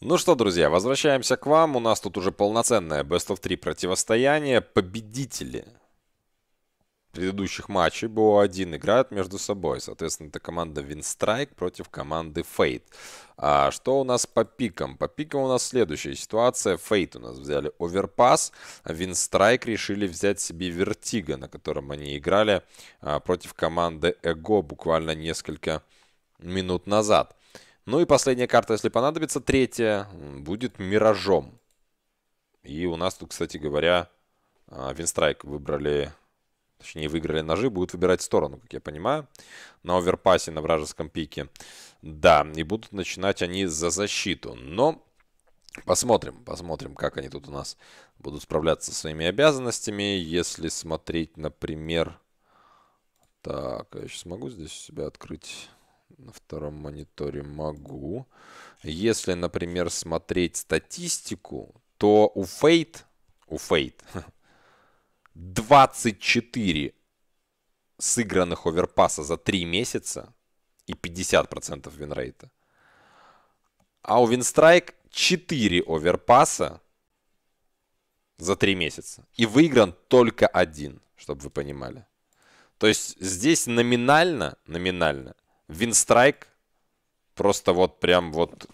Ну что, друзья, возвращаемся к вам. У нас тут уже полноценное Best of 3 противостояние. Победители предыдущих матчей БО1 играют между собой. Соответственно, это команда Winstrike против команды Fate. А что у нас по пикам? По пикам у нас следующая ситуация. Fate у нас взяли Overpass, а Winstrike решили взять себе Vertigo, на котором они играли против команды Ego буквально несколько минут назад. Ну и последняя карта, если понадобится, третья, будет Миражом. И у нас тут, кстати говоря, Winstrike выбрали, точнее выиграли ножи, будут выбирать сторону, как я понимаю, на Оверпассе, на вражеском пике. Да, и будут начинать они за защиту. Но посмотрим, как они тут у нас будут справляться со своими обязанностями. Если смотреть, например... Так, я сейчас могу здесь себя открыть... На втором мониторе могу. Если, например, смотреть статистику, то у Fate, 24 сыгранных оверпаса за 3 месяца и 50% винрейта. А у Winstrike 4 оверпаса за 3 месяца. И выигран только один, чтобы вы понимали. То есть здесь номинально, Winstrike просто вот прям вот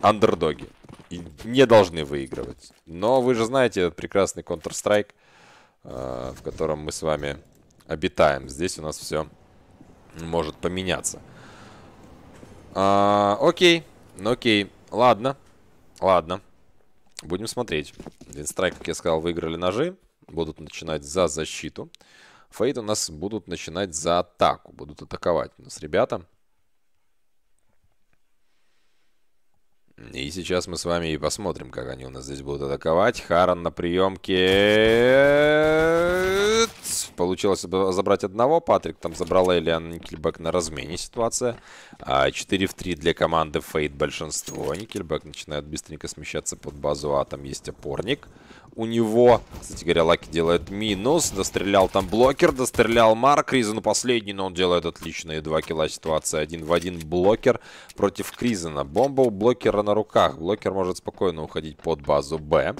андердоги. И не должны выигрывать. Но вы же знаете этот прекрасный Counter-Strike, в котором мы с вами обитаем. Здесь у нас все может поменяться. Окей. Ладно. Будем смотреть. Winstrike, как я сказал, выиграли ножи. Будут начинать за защиту. Фейт у нас будут начинать за атаку. Будут атаковать у нас ребята. И сейчас мы с вами и посмотрим, как они у нас здесь будут атаковать. Харон на приемке. Получилось забрать одного. Патрик там забрал El1an. NickelBack на размене ситуация. 4 в 3 для команды Fate большинство. NickelBack начинает быстренько смещаться под базу А. Там есть опорник. У него, кстати говоря, Лаки делает минус. Дострелял там блокер. Дострелял Марк. KrizzeN последний, но он делает отличные 2 килла. Ситуация 1 в 1. Блокер против KrizzeN. Бомба у блокера на руках. Блокер может спокойно уходить под базу Б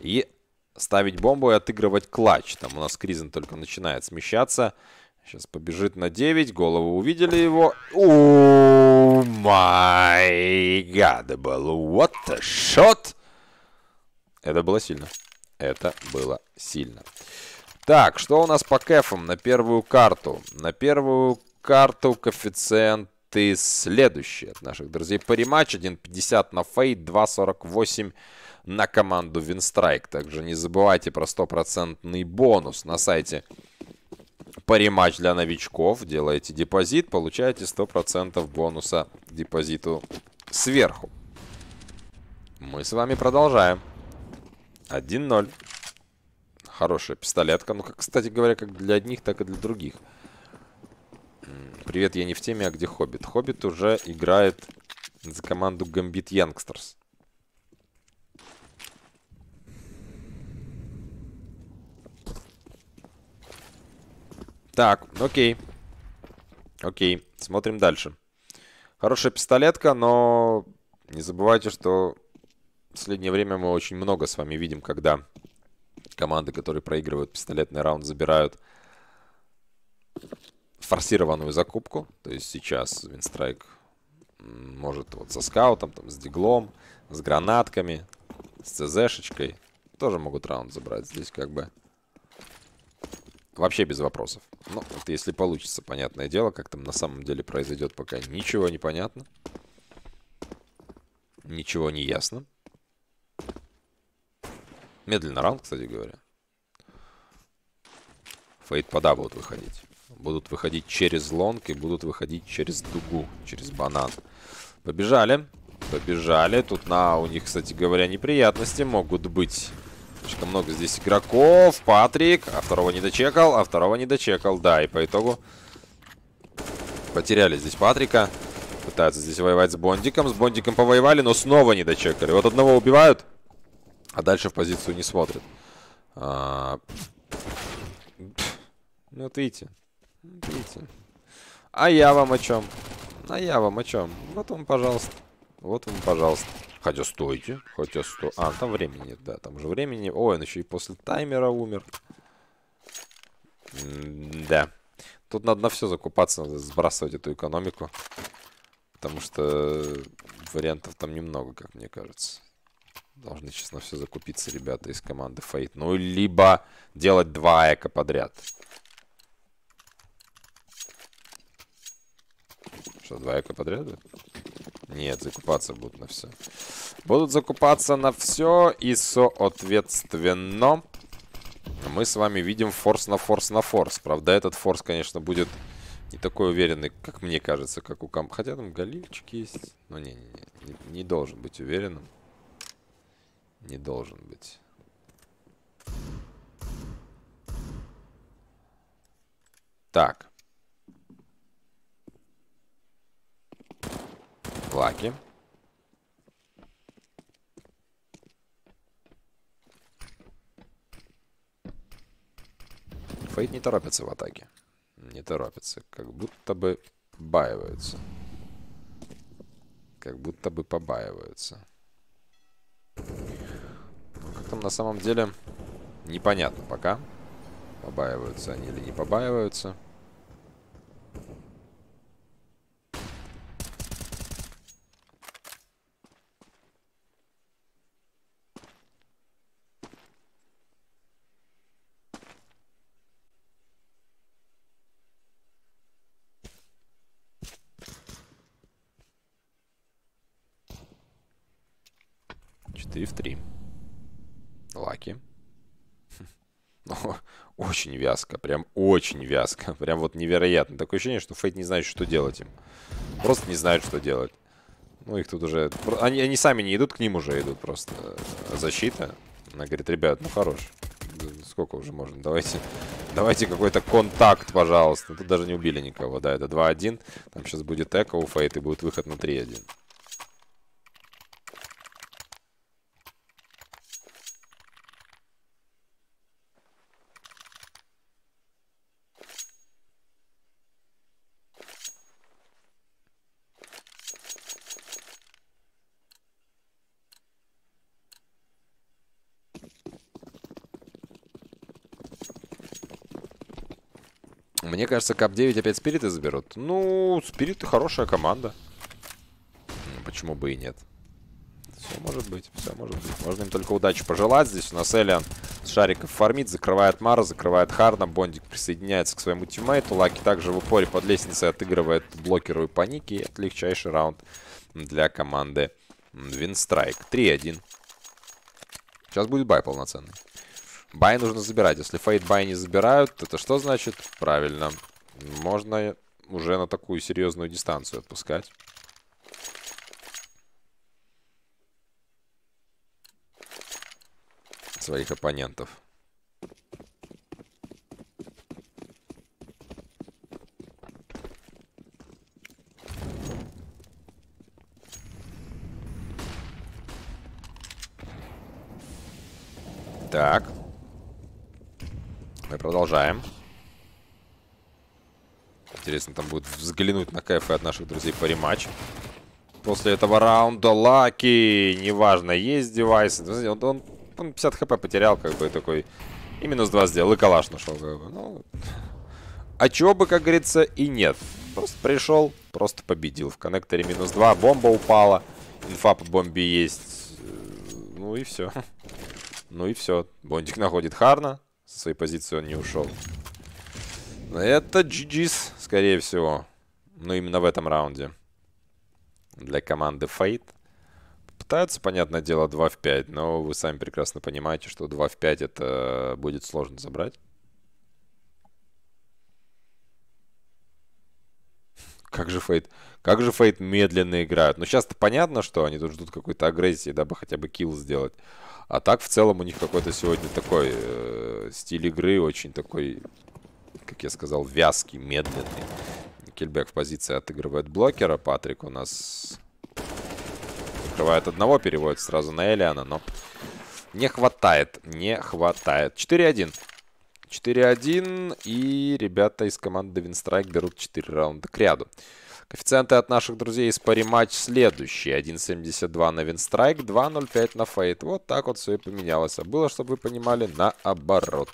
и ставить бомбу и отыгрывать клатч. Там у нас KrizzeN только начинает смещаться. Сейчас побежит на 9. Голову увидели его. О май гад, был what a shot. Это было сильно. Так, что у нас по кэфам на первую карту? На первую карту коэффициент и следующие от наших друзей. Parimatch 1.50 на Fate, 2.48 на команду Winstrike. Также не забывайте про 100% бонус на сайте Parimatch для новичков. Делаете депозит, получаете 100% бонуса к депозиту сверху. Мы с вами продолжаем. 1-0. Хорошая пистолетка. Ну, как, кстати говоря, как для одних, так и для других. Привет, я не в теме, а где Хоббит? Хоббит уже играет за команду Gambit Youngsters. Так, окей, смотрим дальше. Хорошая пистолетка, но не забывайте, что в последнее время мы очень много с вами видим, когда команды, которые проигрывают пистолетный раунд, забирают форсированную закупку. То есть сейчас Winstrike может вот со скаутом, там, с диглом, с гранатками, с ЦЗшечкой. Тоже могут раунд забрать. Здесь как бы вообще без вопросов. Ну, это если получится, понятное дело. Как там на самом деле произойдет, пока ничего не понятно. Ничего не ясно. Медленно раунд, кстати говоря. Фейт по да будут выходить. Будут выходить через лонг и будут выходить через дугу, через банан. Побежали. Тут у них, кстати говоря, неприятности могут быть. Слишком много здесь игроков. Патрик. А второго не дочекал. Да, и по итогу потеряли здесь Патрика. Пытаются здесь воевать с Бондиком. С Бондиком повоевали, но снова не дочекали. Вот одного убивают, а дальше в позицию не смотрят. Ну, вот видите. А я вам о чем? Вот вам, пожалуйста. Хотя стойте. А, там времени нет, да. Там же времени. Ой, он еще и после таймера умер. Да. Тут надо на все закупаться, надо сбрасывать эту экономику. Потому что вариантов там немного, как мне кажется. Должны, честно, все закупиться ребята из команды Fate. Ну, либо делать два эко подряд. Что, два эко подряд? Нет, закупаться будут на все. Будут закупаться на все, и, соответственно, мы с вами видим форс на форс на форс. Правда, этот форс, конечно, будет не такой уверенный, как мне кажется, как у комп. Хотя там галильчик есть. Но не должен быть уверенным. Не должен быть. Так. Лаки. Фейт не торопится в атаке. Не торопится. Как будто бы побаиваются. Как там на самом деле непонятно пока. Побаиваются они или не побаиваются. В 3. Лаки. Очень вязко. Прям очень вязко. Прям вот невероятно. Такое ощущение, что Фейт не знает, что делать им. Просто не знают, что делать. Ну, их тут уже... Они сами не идут, к ним уже идут просто. Защита. Она говорит, ребят, ну хорош. Сколько уже можно? Давайте какой-то контакт, пожалуйста. Тут даже не убили никого. Да, это 2-1. Там сейчас будет эко у Фейта и будет выход на 3-1. Мне кажется, КАП-9 опять спириты заберут. Ну, спириты хорошая команда. Почему бы и нет? Все может быть, Можно им только удачи пожелать. Здесь у нас El1an с шариков фармит, закрывает Мара, закрывает Харна. Bondik присоединяется к своему тиммейту. Лаки также в упоре под лестницей отыгрывает блокеру и паники. И это легчайший раунд для команды Winstrike. 3-1. Сейчас будет бай полноценный. Бай нужно забирать. Если Фейт бай не забирают, это что значит? Правильно. Можно уже на такую серьезную дистанцию отпускать. Своих оппонентов. Так. Мы продолжаем. Интересно, там будет взглянуть на кайфы от наших друзей Parimatch. После этого раунда Лаки. Неважно, есть девайс. Он 50 хп потерял, как бы такой. И минус 2 сделал. И калаш нашел. Ну, а чего бы, как говорится, и нет. Просто пришел, просто победил. В коннекторе минус 2. Бомба упала. Инфа по бомбе есть. Ну и все. Bondik находит Харна. Со своей позиции он не ушел. Но это GG's, скорее всего. Но именно в этом раунде. Для команды Fate. Пытаются, понятное дело, 2 в 5. Но вы сами прекрасно понимаете, что 2 в 5 это будет сложно забрать. Как же Fate медленно играют. Ну, сейчас-то понятно, что они тут ждут какой-то агрессии, дабы хотя бы килл сделать. А так, в целом, у них какой-то сегодня такой стиль игры, очень такой, как я сказал, вязкий, медленный. NickelBack в позиции отыгрывает блокера. Patrick у нас открывает одного, переводит сразу на El1ana, но не хватает, 4-1. 4-1, и ребята из команды Winstrike берут 4 раунда к ряду. Коэффициенты от наших друзей из Parimatch следующие. 1.72 на Winstrike, 2.05 на Fate. Вот так вот все и поменялось. А было, чтобы вы понимали, наоборот.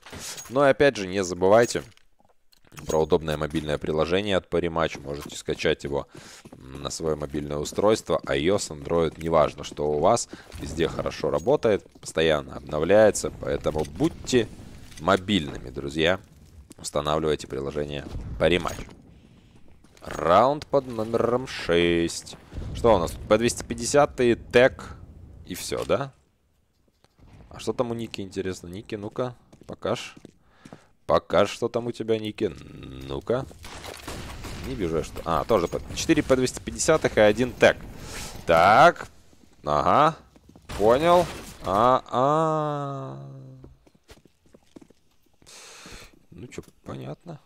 Но и опять же, не забывайте про удобное мобильное приложение от Parimatch. Можете скачать его на свое мобильное устройство. iOS, Android, неважно, что у вас. Везде хорошо работает, постоянно обновляется. Поэтому будьте мобильными, друзья. Устанавливайте приложение Parimatch. Раунд под номером 6. Что у нас тут? P250 и тег. И все, да? А что там у Ники, интересно? Ники, ну-ка, покажь. Покажь, что там у тебя, Ники. Ну-ка. Не вижу, что... А, тоже 4 P250 и 1 тег. Так. Ага. Понял. Ну, что, понятно.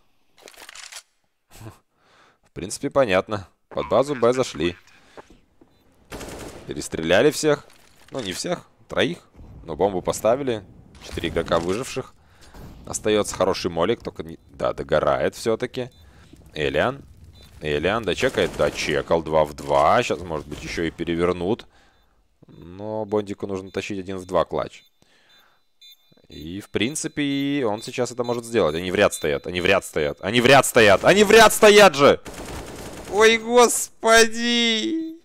В принципе, понятно. Под базу Б зашли. Перестреляли всех. Ну, не всех, троих. Но бомбу поставили. 4 игрока выживших. Остается хороший молик, только... Не... Да, догорает все-таки. El1an. El1an дочекает. Дочекал. 2 в 2. Сейчас, может быть, еще и перевернут. Но Бондику нужно тащить 1 в 2 клатч. И, в принципе, он сейчас это может сделать. Они в ряд стоят, они в ряд стоят, они в ряд стоят, они в ряд стоят же! Ой, господи!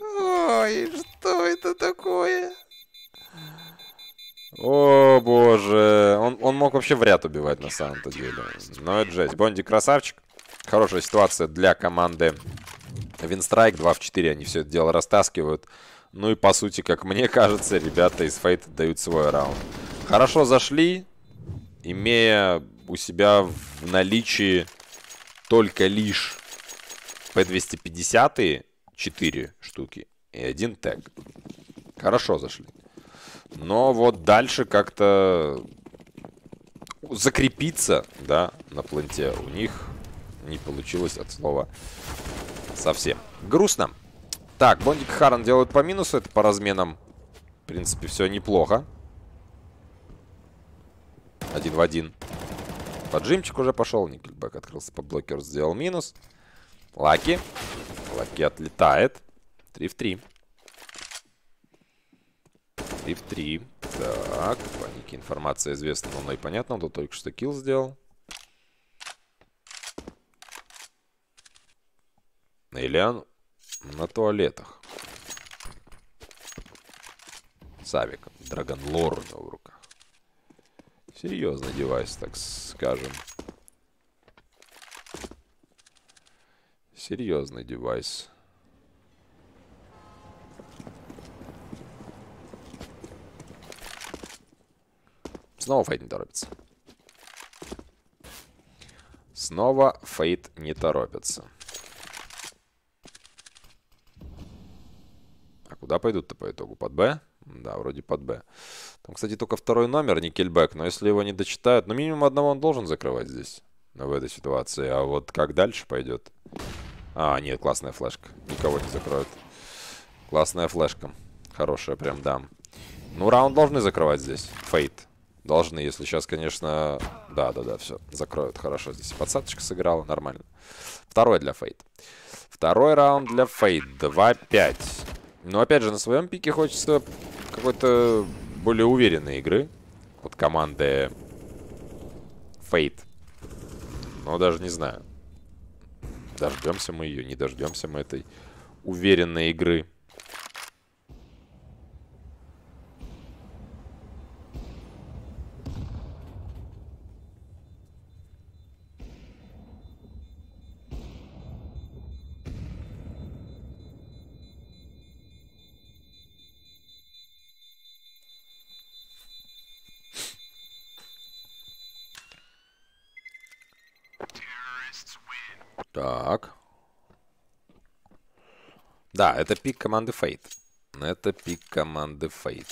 Ой, что это такое? О, боже! Он мог вообще в ряд убивать на самом-то деле. Но это жесть. Бондик красавчик. Хорошая ситуация для команды Winstrike. 2 в 4 они все это дело растаскивают. Ну и, по сути, как мне кажется, ребята из Fate дают свой раунд. Хорошо зашли, имея у себя в наличии только лишь P250, 4 штуки и 1 тег. Хорошо зашли. Но вот дальше как-то закрепиться, да, на планте у них не получилось от слова совсем. Грустно. Так, Bondik и h4rn делают по минусу, это по разменам, в принципе, все неплохо. 1 в 1. Поджимчик уже пошел. NickelBack открылся по блокеру, сделал минус. Лаки. Лаки отлетает. 3 в 3. 3 в 3. Так. По Нике информация известна, но и понятна. Он тут только что килл сделал. El1an на туалетах. Савик. Драгонлор у него в руках. Серьезный девайс, так скажем. Серьезный девайс. Снова Fate не торопится. Снова Fate не торопится. А куда пойдут-то по итогу? Под Б? Да, вроде под Б. Там, кстати, только второй номер, NickelBack. Но если его не дочитают... Ну, минимум одного он должен закрывать здесь. В этой ситуации. А вот как дальше пойдет? А, нет, классная флешка. Никого не закроют. Классная флешка. Хорошая прям, дам. Ну, раунд должны закрывать здесь. Fate. Должны, если сейчас, конечно... Да, все. Закроют. Хорошо. Здесь подсадочка сыграла. Нормально. Второй для Fate. Второй раунд для Fate. 2-5. Но, опять же, на своем пике хочется какой-то... более уверенные игры от команды Fate. Но даже не знаю. Дождемся мы ее, не дождемся мы этой уверенной игры. Так. Да, это пик команды Fate. Это пик команды Fate.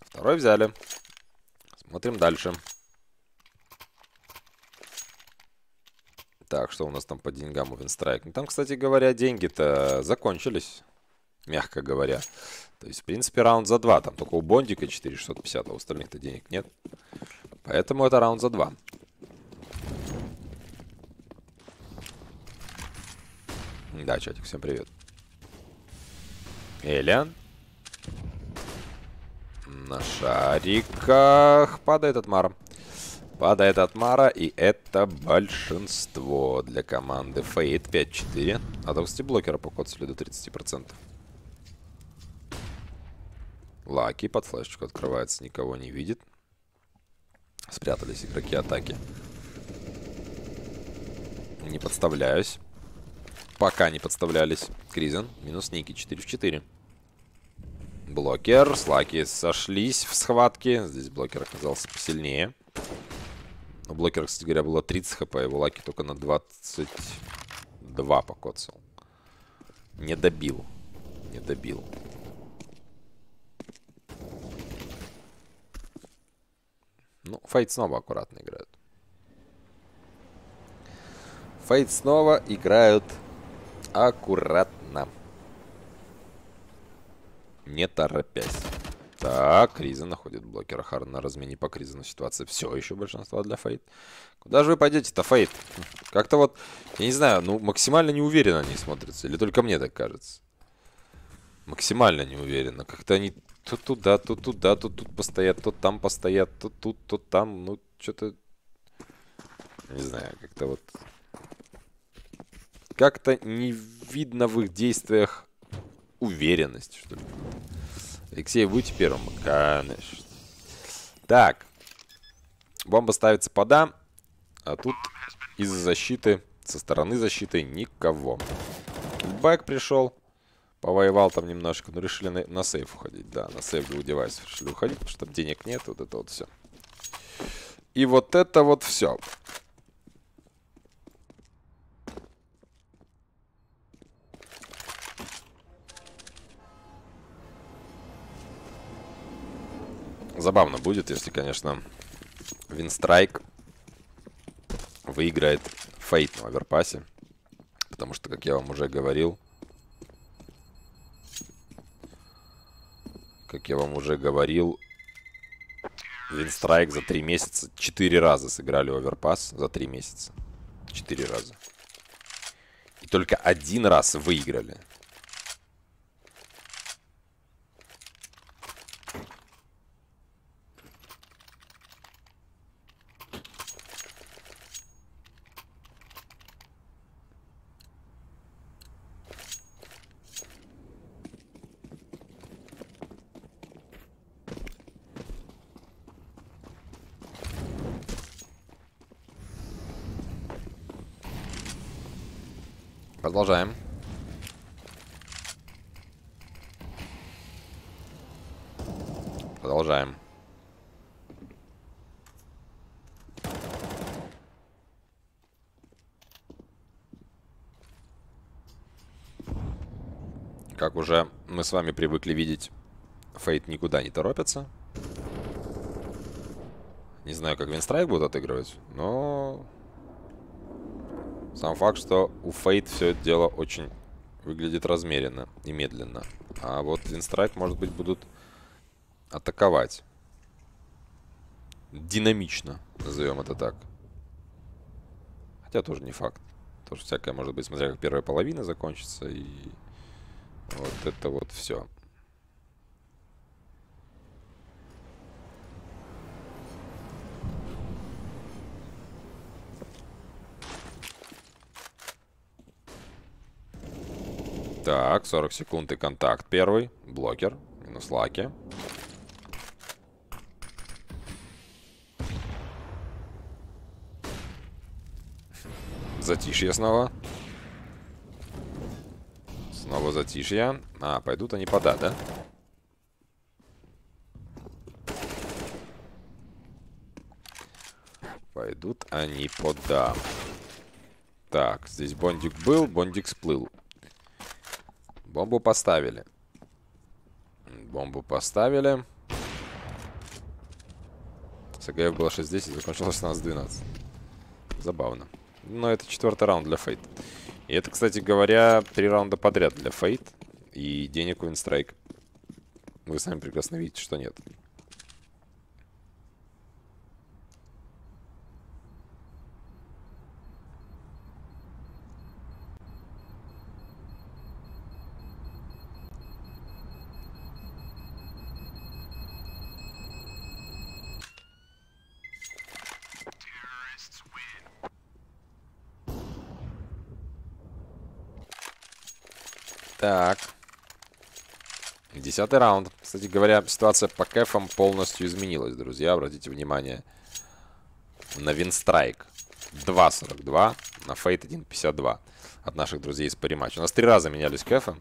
Второй взяли. Смотрим дальше. Так, что у нас там по деньгам у Winstrike? Ну, там, кстати говоря, деньги-то закончились. Мягко говоря. То есть, в принципе, раунд за 2. Там только у Бондика 4650, а у остальных-то денег нет. Поэтому это раунд за 2. Да, чатик, всем привет. Элиан. На шариках падает от Мара. Падает от Мара, и это большинство для команды Fate. 5-4. Надо вести блокера по коцелю до 30%. Лаки под флешечку открывается, никого не видит. Спрятались игроки атаки. Не подставляюсь. Пока не подставлялись. KrizzeN минус Ники. 4 в 4. Блокер. С Лаки сошлись в схватке. Здесь блокер оказался посильнее. У блокера, кстати говоря, было 30 хп. Его Лаки только на 22 покоцал. Не добил. Не добил. Ну, Фейт снова аккуратно играют. Фейт снова играют аккуратно. Не торопясь. Так, KrizzeN находит блокера. Харон на размене по KrizzeN. Ситуация все еще большинство для Фейт. Куда же вы пойдете-то, Фейт? Как-то вот, я не знаю, ну максимально неуверенно они смотрятся. Или только мне так кажется. Максимально неуверенно. Как-то они то туда, то туда, то тут постоят, то там постоят, то тут, то там. Ну, что-то... Не знаю, как-то вот... Как-то не видно в их действиях уверенность, что ли. Алексей, будьте первым. Конечно. Так. Бомба ставится под А. А тут из-за защиты, со стороны защиты никого. Бэк пришел. Повоевал там немножко, но решили на сейф уходить. Да, на сейф был девайс. Решили уходить, потому что там денег нет. Вот это вот все. И вот это вот все. Забавно будет, если, конечно, Winstrike выиграет Fate на Overpass. Потому что, как я вам уже говорил, Winstrike за 3 месяца 4 раза сыграли Overpass. За 3 месяца. 4 раза. И только один раз выиграли. Продолжаем. Продолжаем. Как уже мы с вами привыкли видеть, Fate никуда не торопится. Не знаю, как Winstrike будут отыгрывать, но... Сам факт, что у Fate все это дело очень выглядит размеренно и медленно. А вот Winstrike, может быть, будут атаковать. Динамично, назовем это так. Хотя тоже не факт. Тоже всякое может быть, смотря как первая половина закончится. И вот это вот все. Так, 40 секунд и контакт первый. Блокер. Минус Лаки. Затишье снова. Снова затишье. А, пойдут они под А, да? Пойдут они под А. Так, здесь Бондик был, Бондик сплыл. Бомбу поставили. Бомбу поставили. СГФ было 6-10, закончилось 16-12. Забавно. Но это 4-й раунд для Fate. И это, кстати говоря, 3 раунда подряд для Fate. И денег у Winstrike. Вы сами прекрасно видите, что нет. Так. 10-й раунд. Кстати говоря, ситуация по кэфам полностью изменилась, друзья. Обратите внимание на Winstrike 2.42, на Fate 1.52 от наших друзей из Parimatch. У нас 3 раза менялись кэфы.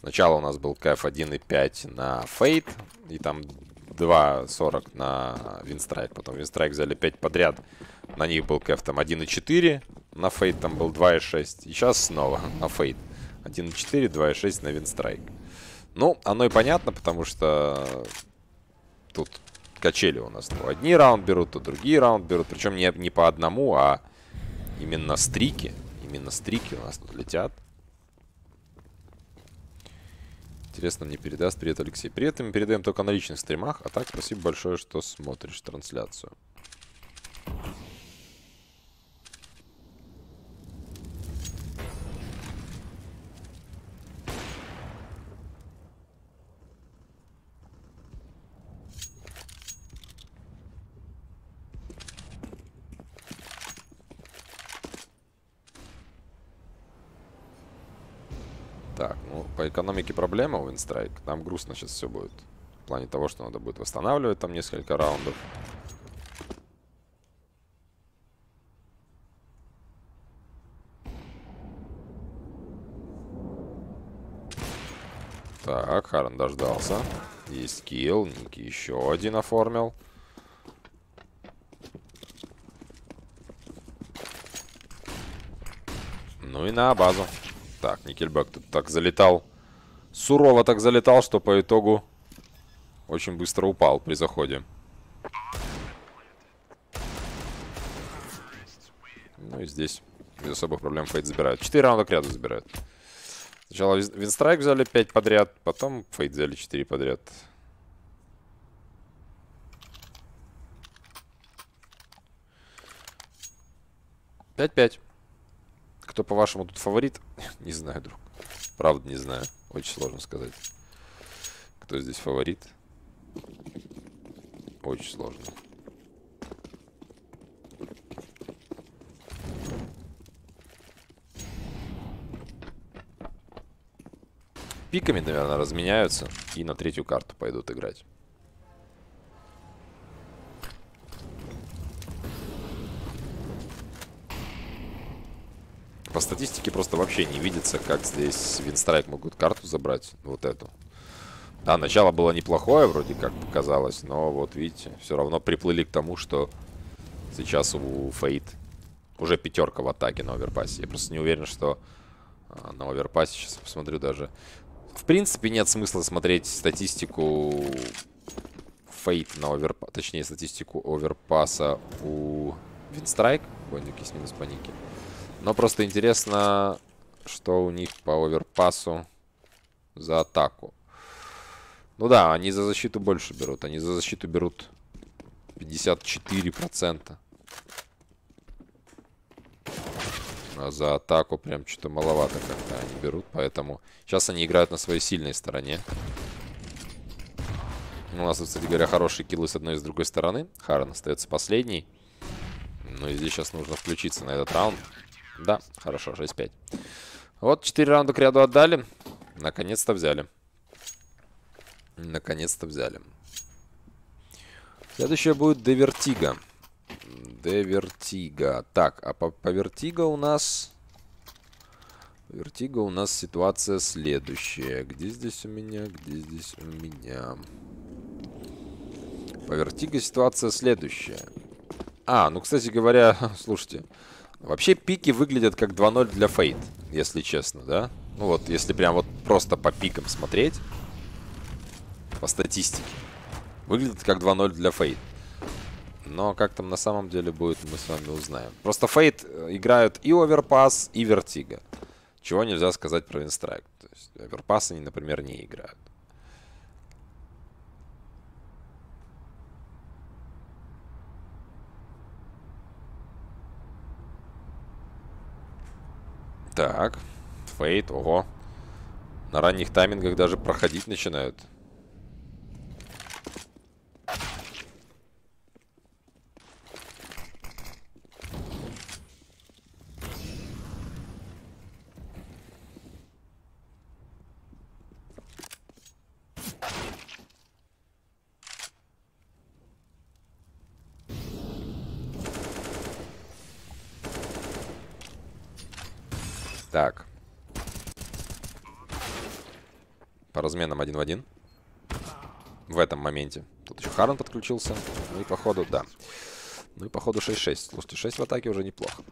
Сначала у нас был кэф 1.5 на Fate, и там 2.40 на Winstrike. Потом Winstrike взяли 5 подряд. На них был кэф там 1.4, на Fate там был 2.6. И сейчас снова на Fate 1.4, 2.6 на Winstrike. Ну, оно и понятно, потому что тут качели у нас. То одни раунд берут, то другие раунд берут. Причем не по одному, а именно стрики. Именно стрики у нас тут летят. Интересно, мне передаст. Привет, Алексей. Привет, мы передаем только на личных стримах. А так, спасибо большое, что смотришь трансляцию. Так, ну, по экономике проблема у Winstrike. Там грустно сейчас все будет. В плане того, что надо будет восстанавливать там несколько раундов. Так, Харон дождался. Есть килл. Ники еще один оформил. Ну и на базу. Так, NickelBack тут так залетал. Сурово так залетал, что по итогу очень быстро упал при заходе. Ну и здесь без особых проблем Fate забирают. 4 раунда к ряду забирают. Сначала Winstrike взяли 5 подряд, потом Fate взяли 4 подряд. Пять-пять. Кто, по-вашему, тут фаворит? Не знаю, друг. Правда, не знаю. Очень сложно сказать, кто здесь фаворит. Очень сложно. Пиками, наверное, разменяются и на третью карту пойдут играть. По статистике просто вообще не видится, как здесь Winstrike могут карту забрать. Вот эту. Да, начало было неплохое, вроде как показалось. Но вот видите, все равно приплыли к тому, что сейчас у Fate уже 5 в атаке на Overpass. Я просто не уверен, что на Overpass, сейчас посмотрю даже. В принципе, нет смысла смотреть статистику Fate на Overpass. Точнее, статистику Overpass у Winstrike. Bondik есть минус по Нике. Но просто интересно, что у них по Overpass'у за атаку. Ну да, они за защиту больше берут. Они за защиту берут 54%. А за атаку прям что-то маловато как-то они берут. Поэтому сейчас они играют на своей сильной стороне. У нас, кстати говоря, хорошие киллы с одной и с другой стороны. Харон остается последний. Ну и здесь сейчас нужно включиться на этот раунд. Да, хорошо, 6-5. Вот, 4 раунда к ряду отдали. Наконец-то взяли. Наконец-то взяли. Следующее будет Vertigo. Vertigo. Так, а по Vertigo у нас... Vertigo у нас ситуация следующая. Где здесь у меня? Где здесь у меня? По Vertigo ситуация следующая. А, ну, кстати говоря, слушайте... Вообще пики выглядят как 2-0 для Fate, если честно, да? Ну вот, если прям вот просто по пикам смотреть, по статистике, выглядит как 2-0 для Fate. Но как там на самом деле будет, мы с вами узнаем. Просто Fate играют и Overpass, и Vertigo. Чего нельзя сказать про Winstrike. То есть Overpass они, например, не играют. Так, Fate, ого. На ранних таймингах даже проходить начинают. Так. По разменам 1 в 1. В этом моменте. Тут еще Харон подключился. Ну и походу, да. Ну и походу 6-6. Слушайте, 6 в атаке уже неплохо.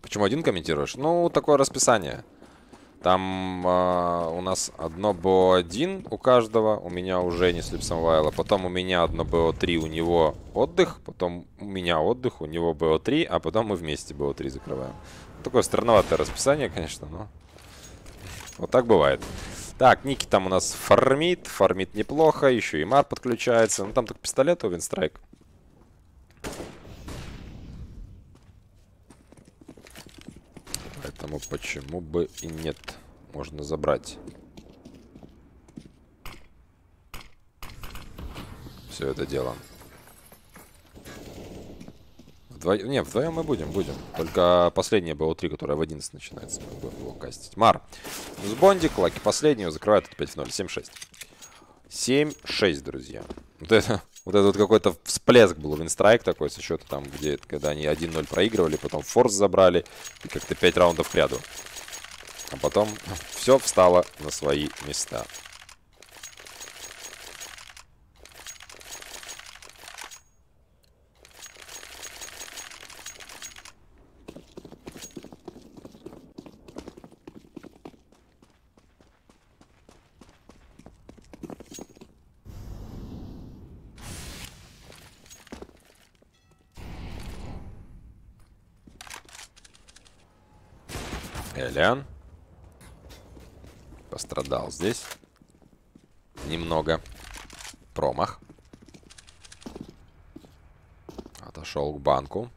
Почему один комментируешь? Ну, такое расписание. Там у нас одно БО1 у каждого. У меня уже не слип самвайла. Потом у меня одно БО3, у него отдых. Потом у меня отдых, у него БО3. А потом мы вместе БО3 закрываем. Такое странноватое расписание, конечно, но... Вот так бывает. Так, Ники там у нас фармит. Фармит неплохо. Еще и Мар подключается. Ну, там только пистолет у Winstrike. Поэтому почему бы и нет. Можно забрать. Все это дело. Вдвоем... Не, вдвоем мы будем. Только последняя БО3, которая в 11 начинается. Мы будем его кастить. Мар. С Бондик. Лаки последнюю. Закрывает опять в 0. 7-6. 7-6, друзья. Вот это вот какой-то всплеск был. Винстрайк такой со счета там, где когда они 1-0 проигрывали, потом форс забрали. И как-то 5 раундов к ряду. А потом все встало на свои места. El1an пострадал здесь немного. Промах. Отошел к банку.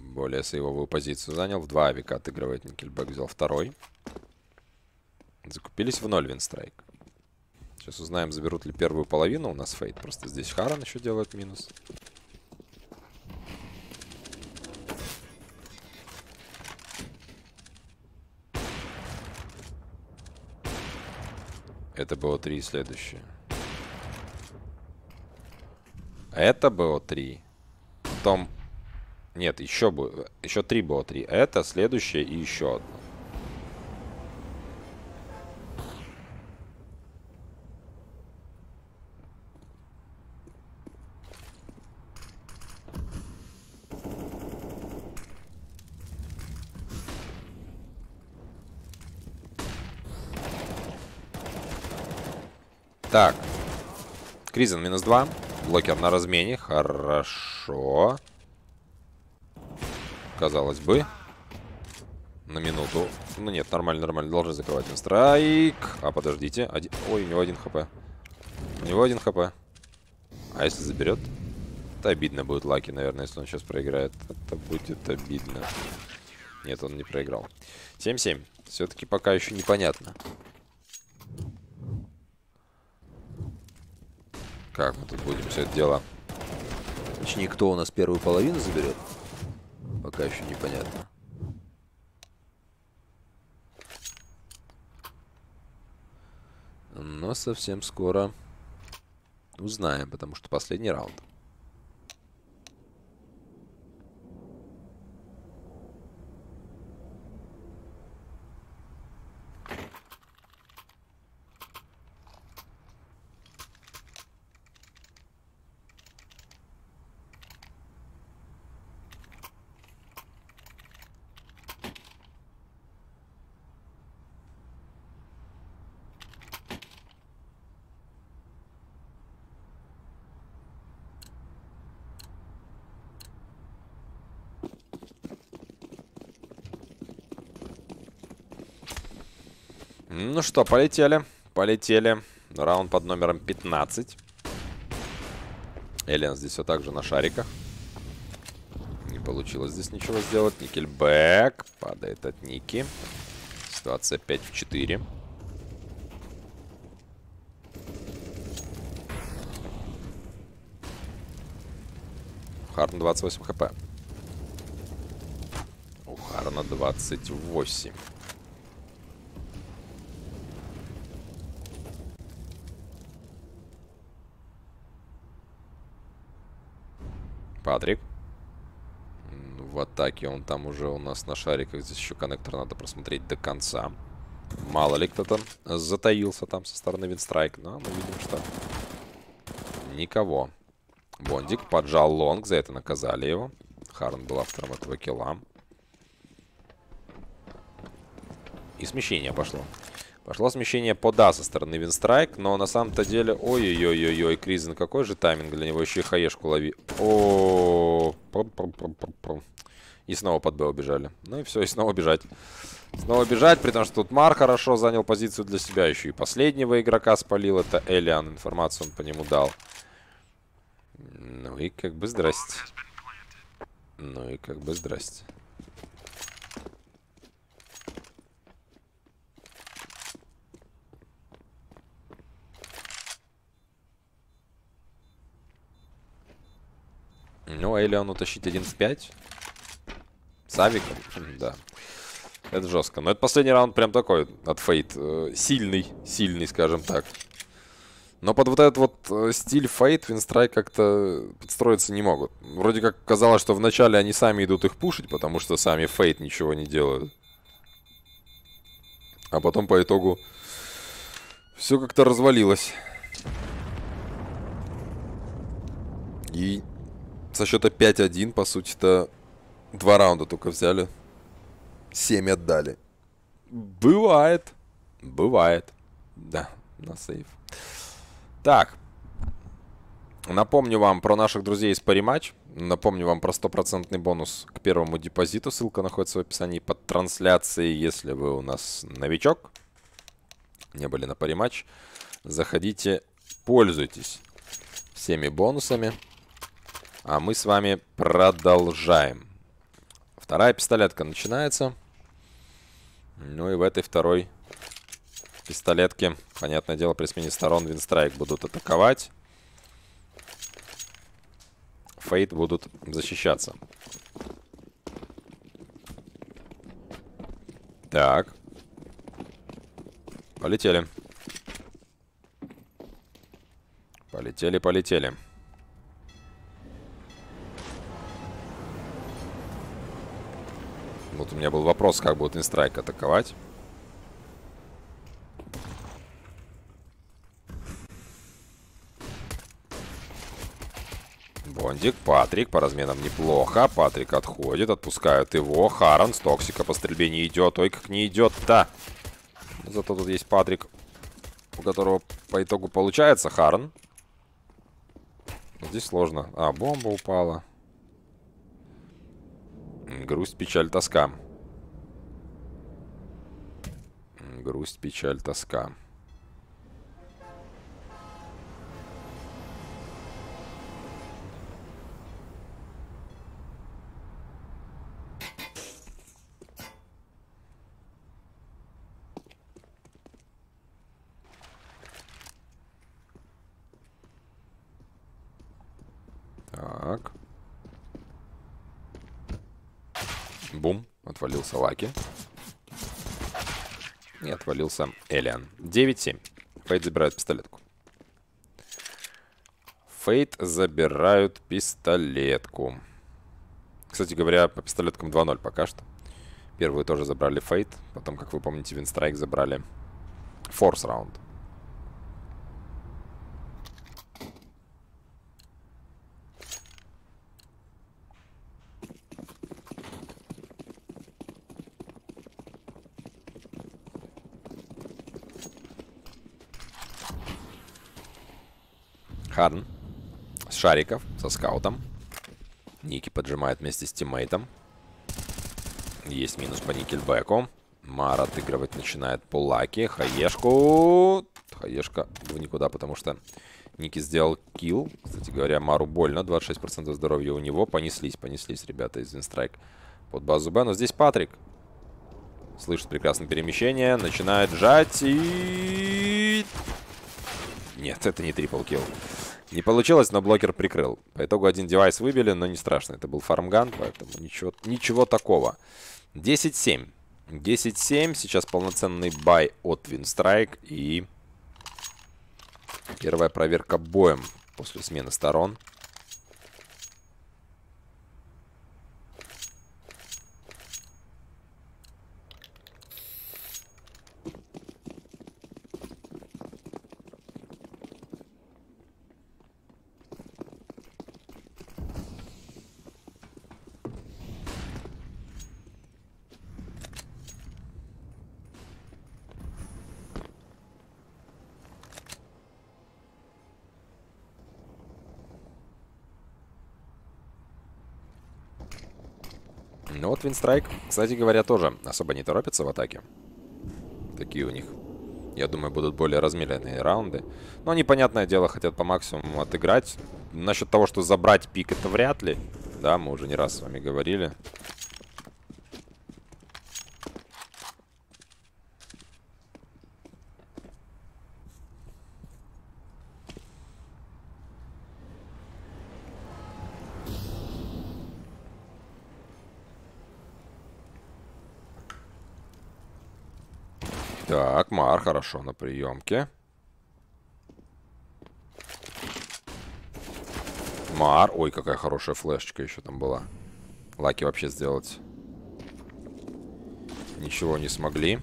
Более сейвовую позицию занял. В 2 авика отыгрывает NickelBack, взял второй. Закупились в 0 Winstrike. Сейчас узнаем, заберут ли первую половину у нас Fate. Просто здесь Харон еще делает минус. Это БО3 следующее. Это БО3. Потом... Нет, еще 3 БО3. Это следующее и еще одно. Так, KrizzeN минус 2. Блокер на размене. Хорошо. Казалось бы. На минуту. Ну нет, нормально. Должен закрывать Winstrike. А подождите. Ой, у него 1 хп. У него 1 хп. А если заберет? Это обидно будет Лаки, наверное, если он сейчас проиграет. Это будет обидно. Нет, он не проиграл. 7-7. Все-таки пока еще непонятно. Как мы тут будем все это дело? Точнее, кто у нас первую половину заберет? Пока еще непонятно. Но совсем скоро узнаем, потому что последний раунд. Ну что, полетели. Раунд под номером 15. El1an здесь все так же на шариках. Не получилось здесь ничего сделать. NickelBack падает от Ники. Ситуация 5 в 4. Харон 28 хп. У Харона 28. Патрик. В атаке он там уже у нас на шариках. Здесь еще коннектор надо просмотреть до конца. Мало ли кто-то затаился там со стороны Винстрайк. Но мы видим, что никого. Бондик поджал лонг. За это наказали его. Харон был автором этого килла. И смещение пошло. Пошло смещение по да со стороны Винстрайк. Но на самом-то деле... Ой-ой-ой-ой-ой. Кризен, какой же тайминг для него. Еще и хаешку лови. О, и снова под Б убежали. Ну и все, и снова бежать. Снова бежать, при том, что тут Мар хорошо занял позицию для себя. Еще и последнего игрока спалил. Это El1an. Информацию он по нему дал. Ну и как бы здрасте. Ну и как бы здрасте. Ну, El1an утащить 11-5. Савик? Да. Это жестко. Но это последний раунд прям такой от Fate. Сильный, сильный, скажем так. Но под вот этот вот стиль Fate Winstrike как-то подстроиться не могут. Вроде как казалось, что вначале они сами идут их пушить, потому что сами Fate ничего не делают. А потом по итогу все как-то развалилось. И со счета 5-1, по сути-то, два раунда только взяли. 7 отдали. Бывает. Бывает. Да, на сейф. Так. Напомню вам про наших друзей из Parimatch. Напомню вам про 100% бонус к первому депозиту. Ссылка находится в описании под трансляцией. Если вы у нас новичок, не были на Parimatch, заходите, пользуйтесь всеми бонусами. А мы с вами продолжаем. Вторая пистолетка начинается. Ну и в этой второй пистолетке, понятное дело, при смене сторон Винстрайк будут атаковать. Фейт будут защищаться. Так. Полетели. Полетели, полетели. Вот у меня был вопрос, как будет Винстрайк атаковать. Бондик, Патрик, по разменам неплохо. Патрик отходит, отпускают его. Харон с токсика по стрельбе не идет. Ой, как не идет-то. Зато тут есть Патрик, у которого по итогу получается Харон. Здесь сложно. А, бомба упала. Грусть, печаль, тоска. Грусть, печаль, тоска. Так. Бум. Отвалился Лаки. И отвалился El1an. 9-7. Фейт забирают пистолетку. Фейт забирают пистолетку. Кстати говоря, по пистолеткам 2-0 пока что. Первую тоже забрали Фейт. Потом, как вы помните, Винстрайк забрали форс раунд. Харон с шариков, со скаутом. Ники поджимает вместе с тиммейтом. Есть минус по NickelBack'у. Мара отыгрывать начинает по Лаки. Хаешку. Хаешка в никуда, потому что Ники сделал килл. Кстати говоря, Мару больно. 26% здоровья у него. Понеслись, понеслись ребята из Winstrike под базу Б. Но здесь Патрик. Слышит прекрасное перемещение. Начинает жать и... Нет, это не трипл килл. Не получилось, но блокер прикрыл. По итогу один девайс выбили, но не страшно. Это был фармган, поэтому ничего такого. 10-7. 10-7. Сейчас полноценный бай от Winstrike. И первая проверка боем после смены сторон. Ну вот Winstrike, кстати говоря, тоже особо не торопится в атаке. Такие у них, я думаю, будут более размеренные раунды. Но они, понятное дело, хотят по максимуму отыграть. Насчет того, что забрать пик, это вряд ли. Да, мы уже не раз с вами говорили. Так, Мар хорошо на приемке. Мар. Ой, какая хорошая флешечка еще там была. Лаки вообще сделать ничего не смогли.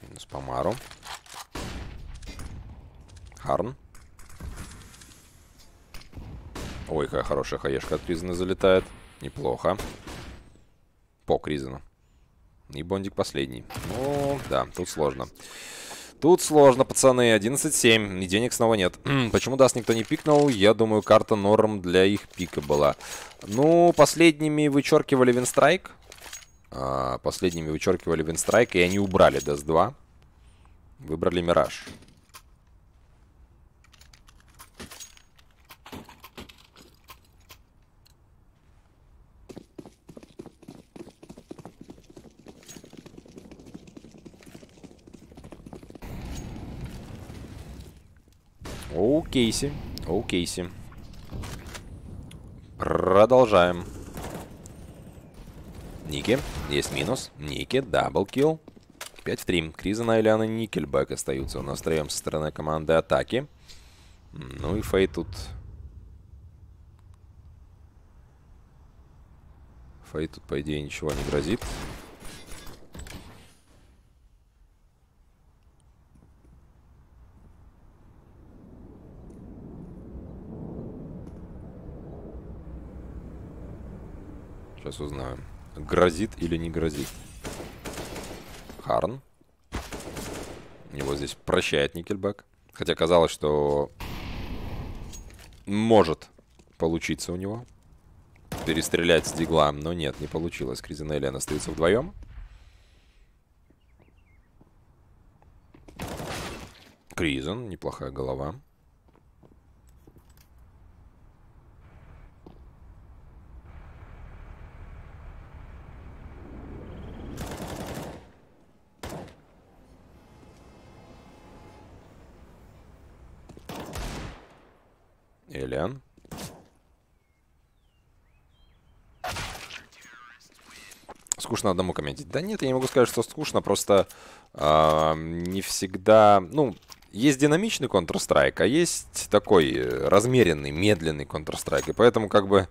Минус по Мару. Харн. Ой, какая хорошая хаешка от KrizzeN залетает. Неплохо. По KrizzeN. И Bondik последний. Ну, да, тут сложно. Тут сложно, пацаны. 11-7. И денег снова нет. Почему Dust никто не пикнул? Я думаю, карта норм для их пика была. Ну, последними вычеркивали Winstrike. Последними вычеркивали Winstrike, и они убрали Dust2. Выбрали Мираж. Оу, Кейси. Оу, Кейси. Продолжаем. Ники. Есть минус. Ники. Даблкилл. 5-3. KrizzeN, El1an и NickelBack остаются у нас втроем со стороны команды атаки. Ну и Fate тут... Fate тут, по идее, ничего не грозит. Сейчас узнаем. Грозит или не грозит. Харн. Его здесь прощает NickelBack. Хотя казалось, что может получиться у него перестрелять с дигла, но нет, не получилось. KrizzeN и El1an остаются вдвоем. KrizzeN, неплохая голова. El1an. Скучно одному комментить. Да нет, я не могу сказать, что скучно. Просто не всегда... Ну, есть динамичный Counter-Strike, а есть такой размеренный, медленный Counter-Strike. И поэтому как бы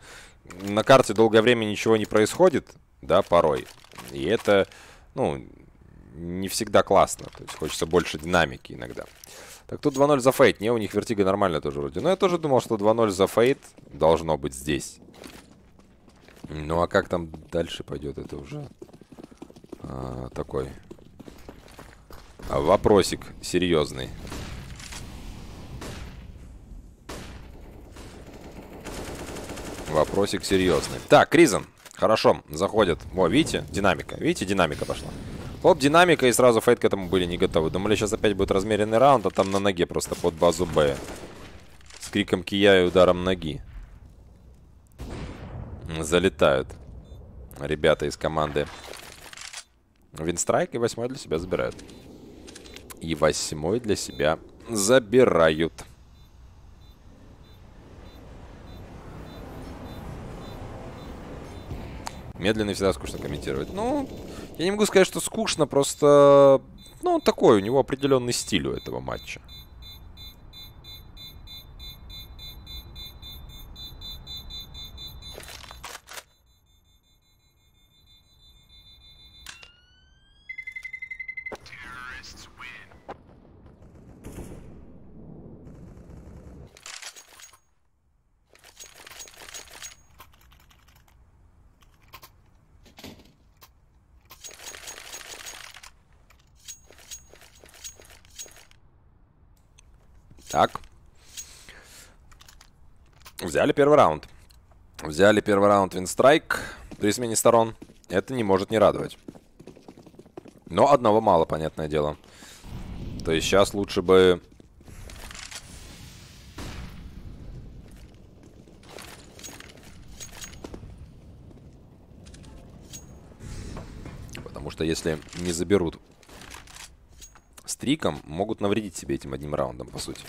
на карте долгое время ничего не происходит, да, порой. И это, ну, не всегда классно. То есть хочется больше динамики иногда. Так, тут 2-0 за Fate. Не, у них Vertigo нормально тоже вроде. Но я тоже думал, что 2-0 за Fate должно быть здесь. Ну, а как там дальше пойдет, это уже такой вопросик серьезный. Вопросик серьезный. Так, KrizzeN. Хорошо, заходит. Во, видите? Динамика. Видите, динамика пошла. Оп, динамика, и сразу Фейт к этому были не готовы. Думали, сейчас опять будет размеренный раунд, а там на ноге просто под базу Б. С криком кия и ударом ноги. Залетают ребята из команды Winstrike, и 8 для себя забирают. И 8 для себя забирают. Медленно всегда скучно комментировать. Ну, я не могу сказать, что скучно, просто... Ну, такой, у него определенный стиль у этого матча. Так. Взяли первый раунд. Взяли первый раунд Winstrike при смене сторон. Это не может не радовать. Но одного мало, понятное дело. То есть сейчас лучше бы... Потому что если не заберут... Стриком могут навредить себе этим одним раундом, по сути.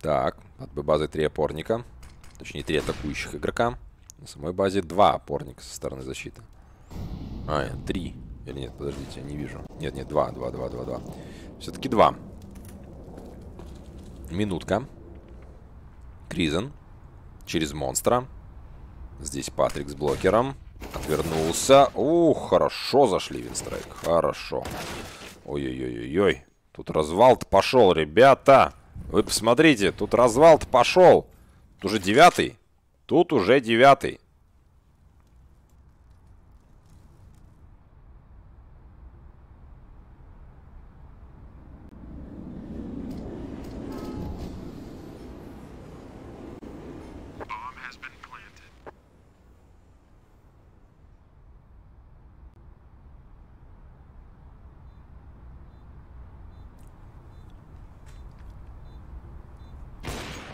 Так, от базы 3 опорника. Точнее, 3 атакующих игрока. На самой базе 2 опорника со стороны защиты. А, 3. Или нет, подождите, я не вижу. Нет, нет, 2. Все-таки 2. Минутка. KrizzeN через монстра. Здесь Патрик с блокером. Отвернулся. Ух, хорошо зашли Winstrike. Хорошо. Ой-ой-ой-ой-ой. Тут развал-то пошел, ребята. Вы посмотрите, тут развал-то пошел. Тут уже 9. Тут уже 9.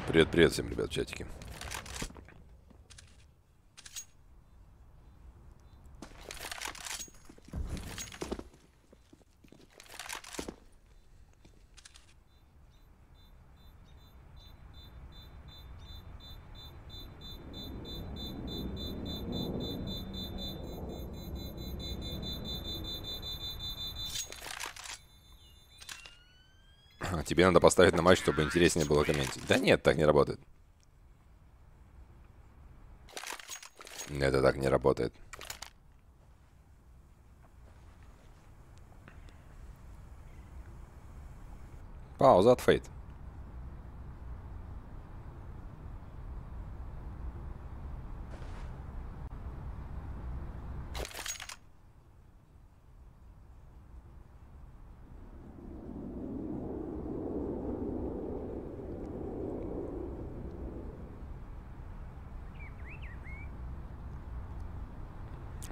Привет-привет всем, ребят, в чатике. Тебе надо поставить на матч, чтобы интереснее было комментировать. Да нет, так не работает. Это так не работает. Пауза от Fate.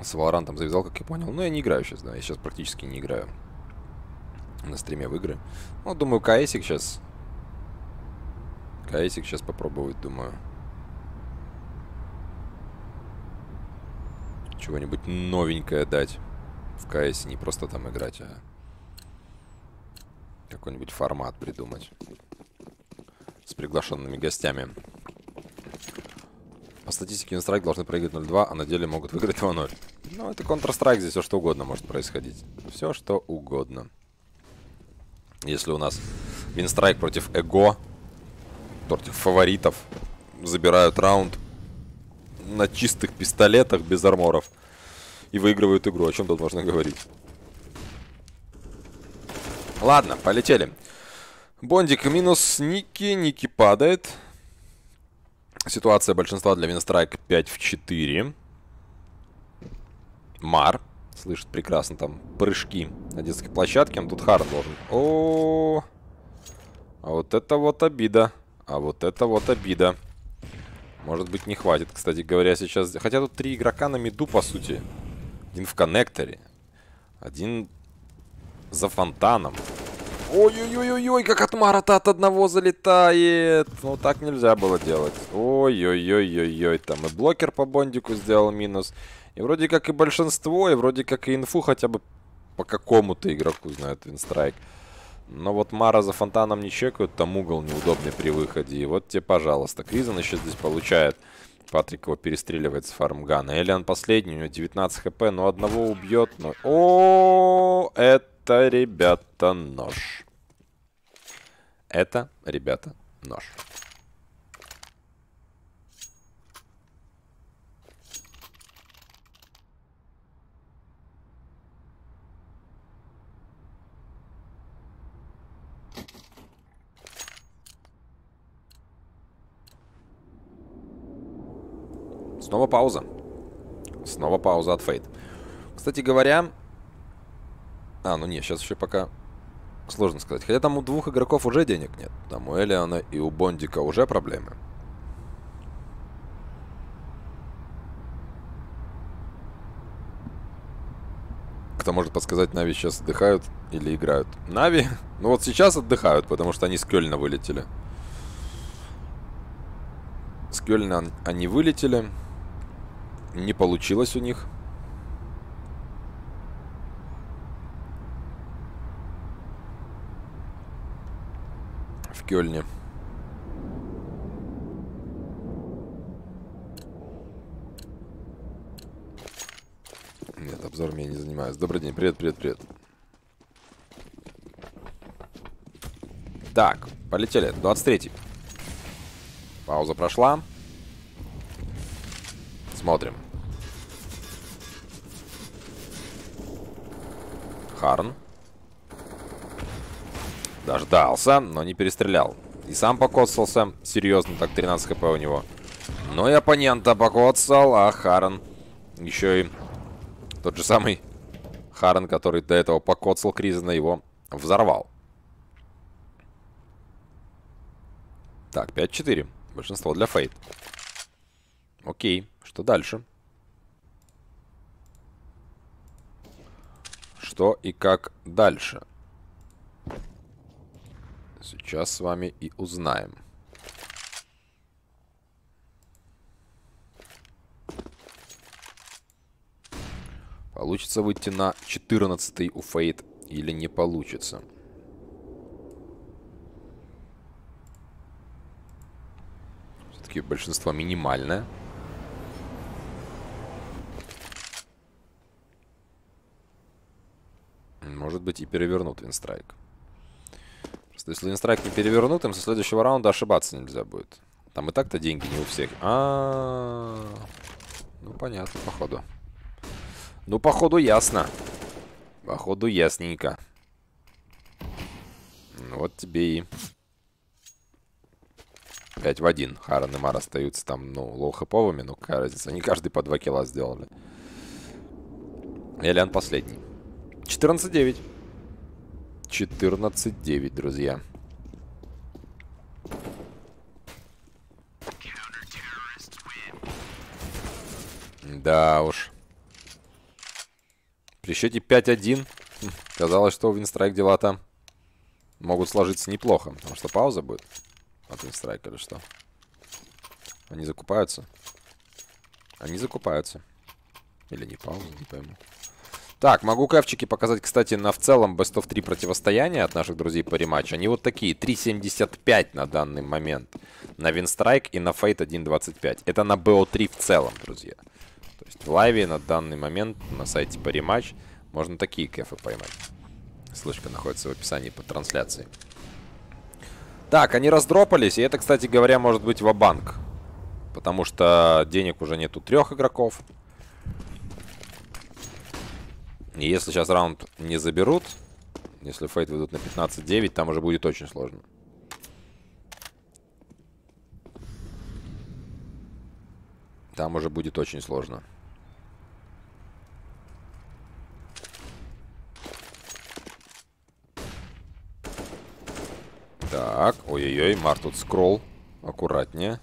С Valorant'ом завязал, как я понял. Но я не играю сейчас, да. Я сейчас практически не играю на стриме в игры. Ну, думаю, КСик сейчас... КСик сейчас попробовать, думаю. Чего-нибудь новенькое дать в КС. Не просто там играть, а... Какой-нибудь формат придумать. С приглашенными гостями. По статистике Winstrike должны проиграть 0-2, а на деле могут выиграть 2-0. Ну, это Counter-Strike, здесь все что угодно может происходить. Все что угодно. Если у нас Winstrike против Ego, против фаворитов, забирают раунд на чистых пистолетах без арморов и выигрывают игру, о чем тут можно говорить. Ладно, полетели. Бондик минус Ники, Ники падает. Ситуация большинства для Winstrike 5-4. Мар слышит прекрасно там прыжки на детской площадке. Он тут Харон должен. О, А вот это вот обида. А вот это вот обида. Может быть, не хватит, кстати говоря, сейчас. Хотя тут три игрока на миду, по сути. Один в коннекторе. Один за фонтаном. Ой-ой-ой-ой, как от Мара-то от одного залетает. Ну, так нельзя было делать. Ой-ой-ой-ой-ой. Там и блокер по Бондику сделал минус. И вроде как и большинство, и вроде как и инфу хотя бы по какому-то игроку знает Винстрайк. Но вот Мара за фонтаном не чекают, там угол неудобный при выходе. И вот тебе, пожалуйста. KrizzeN еще здесь получает. Патрик его перестреливает с фармгана. El1an последний, у него 19 хп, но одного убьет. Но... О, это, ребята, нож. Это, ребята, нож. Снова пауза. Снова пауза от Fate. Кстати говоря... А, ну не, сейчас еще пока сложно сказать. Хотя там у двух игроков уже денег нет. Там у El1ana и у Бондика уже проблемы. Кто может подсказать, Нави сейчас отдыхают или играют? Нави? Ну вот сейчас отдыхают, потому что они с Кёльна вылетели. С Кёльна они вылетели. Не получилось у них. В Кёльне. Нет, обзором я не занимаюсь. Добрый день. Привет, привет, привет. Так, полетели. 23-й. Пауза прошла. Смотрим. Харн. Дождался, но не перестрелял. И сам покоцался. Серьезно, так 13 хп у него. Но и оппонента покоцал. А Харон еще и тот же самый Харон, который до этого покоцал KrizzeN, его взорвал. Так, 5-4. Большинство для Fate. Окей, что дальше? Что и как дальше? Сейчас с вами и узнаем. Получится выйти на 14-й у Fate или не получится? Большинство минимальное. Может быть, и перевернут Винстрайк. Просто если Винстрайк не перевернут, им со следующего раунда ошибаться нельзя будет. Там и так-то деньги не у всех. Ну, понятно, походу. Ну, походу, ясно. Походу, ясненько. Вот тебе и... 5-1. Харон и Мар остаются там, ну, лоу-хэповыми, ну, какая разница. Они каждый по 2 килла сделали. El1an последний. 14-9. 14-9, друзья. Да уж. При счете 5-1. Казалось, что у Winstrike дела-то могут сложиться неплохо. Потому что пауза будет. От Winstrike или что? Они закупаются? Они закупаются. Или не пауза, не пойму. Так, могу кэфчики показать, кстати, на в целом Best of 3 противостояния от наших друзей Parimatch. Они вот такие, 3.75 на данный момент. На Winstrike и на Fate 1.25. Это на BO3 в целом, друзья. То есть в лайве на данный момент на сайте Parimatch можно такие кэфы поймать. Ссылочка находится в описании под трансляцией. Так, они раздропались, и это, кстати говоря, может быть ва-банк. Потому что денег уже нет у 3 игроков. И если сейчас раунд не заберут, если Fate выйдут на 15-9, там уже будет очень сложно. Там уже будет очень сложно. Так, ой-ой-ой, Мар тут скролл. Аккуратнее.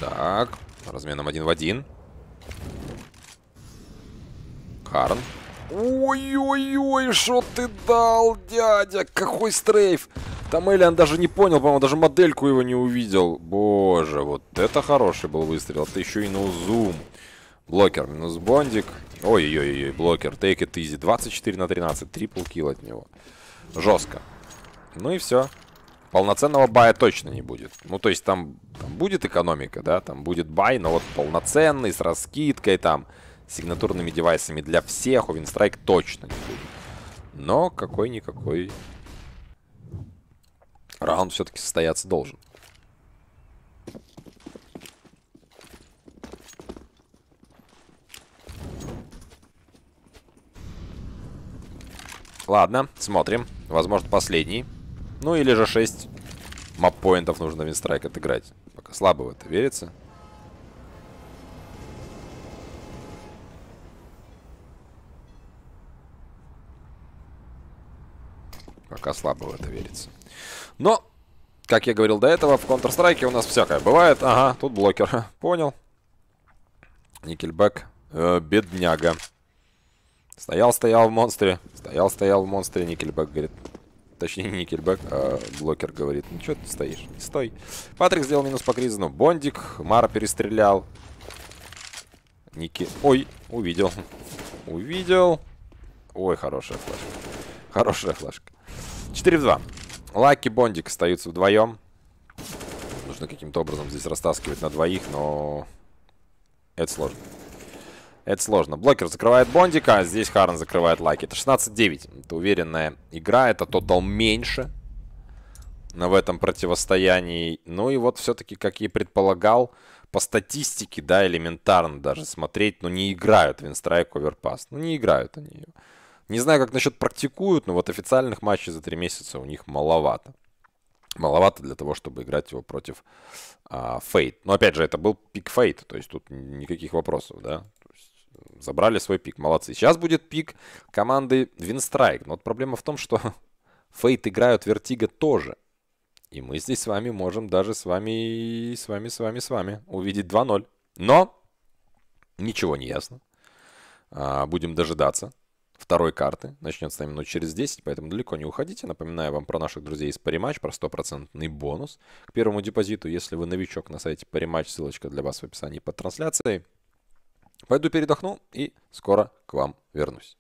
Так, разменом 1 в 1. Харн. Ой-ой-ой, что ты дал, дядя? Какой стрейф? Там Элиан даже не понял, по-моему, даже модельку его не увидел. Боже, вот это хороший был выстрел. Это еще и ноузум. Блокер минус Бондик. Ой-ой-ой, Блокер, take it easy. 24 на 13, трипл килл от него. Жестко. Ну и все. Полноценного бая точно не будет. Ну, то есть там будет экономика, да, там будет бай, но вот полноценный, с раскидкой, там, с сигнатурными девайсами для всех у Winstrike точно не будет. Но какой-никакой раунд все-таки состояться должен. Ладно, смотрим. Возможно, последний. Ну, или же 6 маппоинтов нужно Winstrike отыграть. Пока слабо в это верится. Пока слабо в это верится. Но, как я говорил до этого, в Counter-Strike у нас всякое бывает. Ага, тут блокер. Понял. NickelBack. Бедняга. Стоял-стоял в монстре. Стоял-стоял в монстре. NickelBack говорит... Точнее, не NickelBack, а Блокер говорит. Ну, что ты стоишь? Не стой. Патрик сделал минус по Кризену. Бондик. Мара перестрелял. Ники... Ой, увидел. Увидел. Ой, хорошая флешка. Хорошая флешка. 4 в 2. Лаки, Бондик остаются вдвоем. Нужно каким-то образом здесь растаскивать на двоих, но... Это сложно. Это сложно. Блокер закрывает Бондика, а здесь Харон закрывает Лаки. Это 16-9. Это уверенная игра. Это тотал меньше в этом противостоянии. Ну и вот все-таки, как я и предполагал, по статистике, да, элементарно даже смотреть, но не играют Winstrike Overpass. Ну не играют они ее. Не знаю, как насчет практикуют, но вот официальных матчей за 3 месяца у них маловато. Маловато для того, чтобы играть его против Fate. Но опять же, это был пик Fate, то есть тут никаких вопросов, да. Забрали свой пик, молодцы. Сейчас будет пик команды Winstrike. Но вот проблема в том, что Fate играют Vertigo тоже. И мы здесь с вами можем даже с вами увидеть 2-0. Но ничего не ясно. Будем дожидаться второй карты. Начнется на минут через 10, поэтому далеко не уходите. Напоминаю вам про наших друзей из Parimatch, про 100% бонус к первому депозиту. Если вы новичок на сайте Parimatch, ссылочка для вас в описании под трансляцией. Пойду передохну и скоро к вам вернусь.